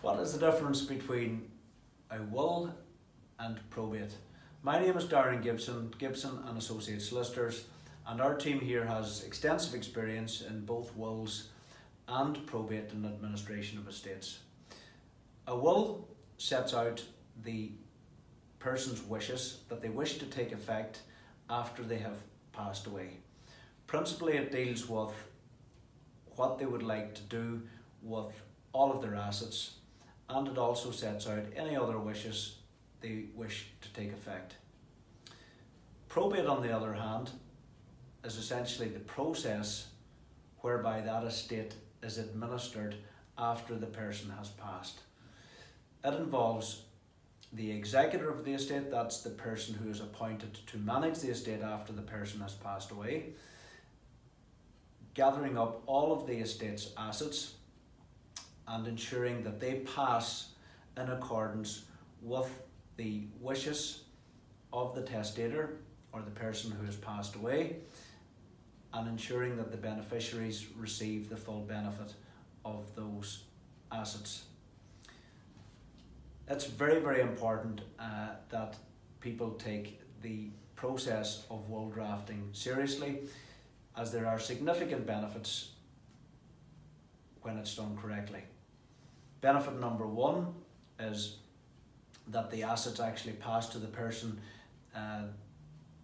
What is the difference between a will and probate? My name is Darren Gibson, Gibson and Associates Solicitors, and our team here has extensive experience in both wills and probate and administration of estates. A will sets out the person's wishes that they wish to take effect after they have passed away. Principally, it deals with what they would like to do with all of their assets, and it also sets out any other wishes they wish to take effect. Probate, on the other hand, is essentially the process whereby that estate is administered after the person has passed. It involves the executor of the estate, that's the person who is appointed to manage the estate after the person has passed away, gathering up all of the estate's assets and ensuring that they pass in accordance with the wishes of the testator or the person who has passed away, and ensuring that the beneficiaries receive the full benefit of those assets. It's very, very important that people take the process of will drafting seriously, as there are significant benefits when it's done correctly. Benefit number one is that the assets actually pass to the person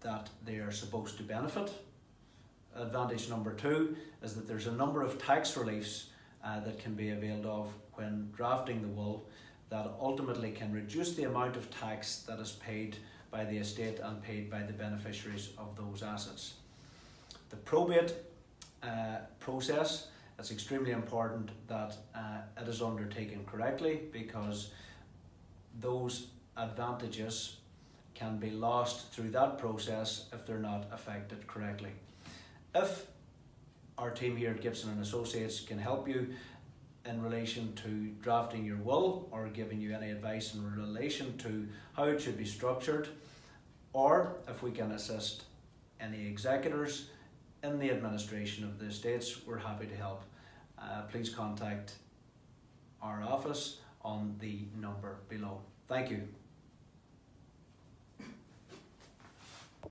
that they are supposed to benefit. Advantage number two is that there's a number of tax reliefs that can be availed of when drafting the will, that ultimately can reduce the amount of tax that is paid by the estate and paid by the beneficiaries of those assets. The probate process, it's extremely important that it is undertaken correctly, because those advantages can be lost through that process if they're not affected correctly. If our team here at Gibson and Associates can help you in relation to drafting your will, or giving you any advice in relation to how it should be structured, or if we can assist any executors in the administration of the estates, we're happy to help. Please contact our office on the number below. Thank you.